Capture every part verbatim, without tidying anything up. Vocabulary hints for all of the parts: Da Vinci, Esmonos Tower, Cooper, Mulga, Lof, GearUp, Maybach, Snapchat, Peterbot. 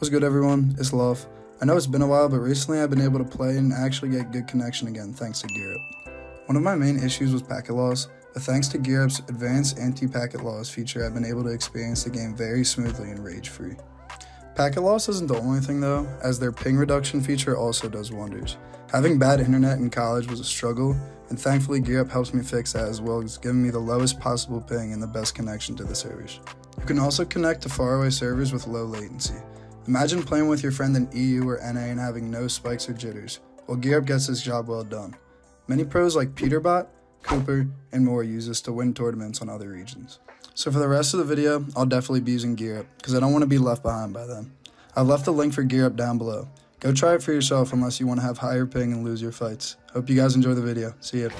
What's good, everyone? It's Lof. I know it's been a while, but recently I've been able to play and actually get good connection again thanks to GearUp. One of my main issues was packet loss, but thanks to GearUp's advanced anti-packet loss feature, I've been able to experience the game very smoothly and rage-free. Packet loss isn't the only thing though, as their ping reduction feature also does wonders. Having bad internet in college was a struggle, and thankfully GearUp helps me fix that, as well as giving me the lowest possible ping and the best connection to the servers. You can also connect to faraway servers with low latency. Imagine playing with your friend in E U or N A and having no spikes or jitters. Well, GearUp gets this job well done. Many pros like Peterbot, Cooper, and more use this to win tournaments on other regions. So for the rest of the video, I'll definitely be using GearUp because I don't want to be left behind by them. I've left the link for GearUp down below. Go try it for yourself unless you want to have higher ping and lose your fights. Hope you guys enjoy the video. See ya.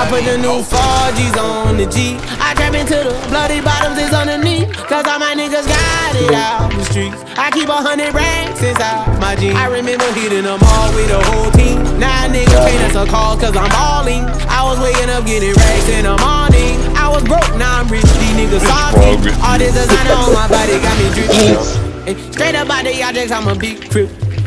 I put the new four G's on the G. I trap into the bloody bottoms is underneath, cause all my niggas got it out the streets. I keep a hundred racks inside my jeans. I remember hitting them all with the whole team. Now niggas paying us a call cause I'm balling. I was waking up getting racks in the morning. I was broke, now I'm rich, these niggas salty. All this designer on my body got me dripping. Straight up by the objects, I'm a big trip.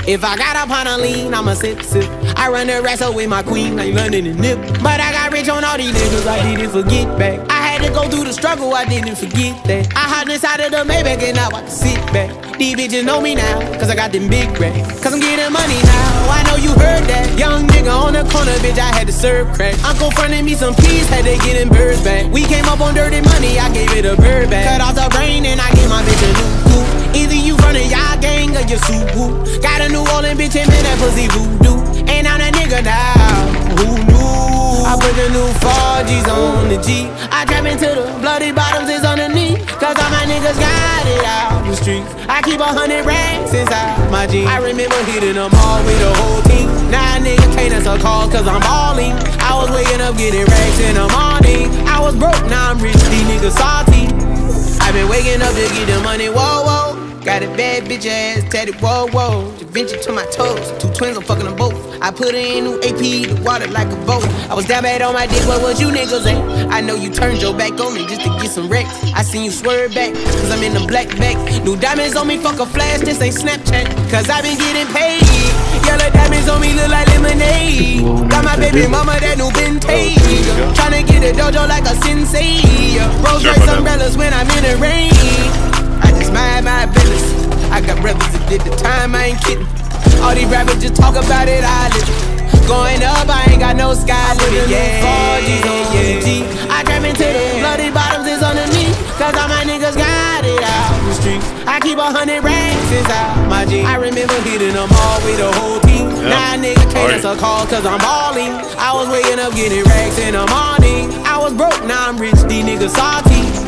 If I got up on a lean, I'ma sip, sip. I run the wrestle with my queen, like London and Nip. But I got rich on all these niggas, I didn't forget back. I had to go through the struggle, I didn't forget that. I hopped inside of the Maybach and now I can sit back. These bitches know me now, cause I got them big racks. Cause I'm getting money now, I know you heard that. Young nigga on the corner, bitch, I had to serve crack. Uncle fronted me some peas, had to get them birds back. We came up on dirty money, I gave it a bird back. Cut off the brain and I gave my bitch a new coupe. Either you running y'all gang or your soup whoop. Got a New Orleans bitch and man, that pussy voodoo. And I'm that nigga now, who knew? I put the new four G's on the G. I trap into the bloody bottoms is underneath, cause all my niggas got it out the streets. I keep a hundred racks inside my jeans. I remember hitting them all with the whole team. Now niggas can't answer calls cause I'm balling. I was waking up getting racks in the morning. I was broke, now I'm rich, these niggas salty. I've been waking up to get the money, whoa, whoa. Got a bad bitch ass, tatted, whoa, whoa. Da Vinci to my toes, two twins, I'm fucking them both. I put in new A P, the water like a boat. I was down bad on my dick, what was you niggas at? I know you turned your back on me just to get some wrecks. I seen you swerve back, cause I'm in the black back. New diamonds on me, fuck a flash, this ain't Snapchat. Cause I been getting paid. Yellow diamonds on me look like lemonade. Got my baby mama that new vintage. Tryna get a dojo like a sensei. Rolls Royce umbrellas when I'm in the rain. Mind my business. I got brothers that did the time, I ain't kidding. All these rappers just talk about it, I live it. Going up, I ain't got no sky limit. Yeah, four G's on the G. I trap into the bloody bottoms is underneath, cause all my niggas got it out the streets. I keep a hundred racks inside my jeans. I remember hitting them all with the whole team. Yep. Now niggas can't answer call cause I'm balling. I was waking up getting racks in the morning. I was broke, now I'm rich, these niggas salty.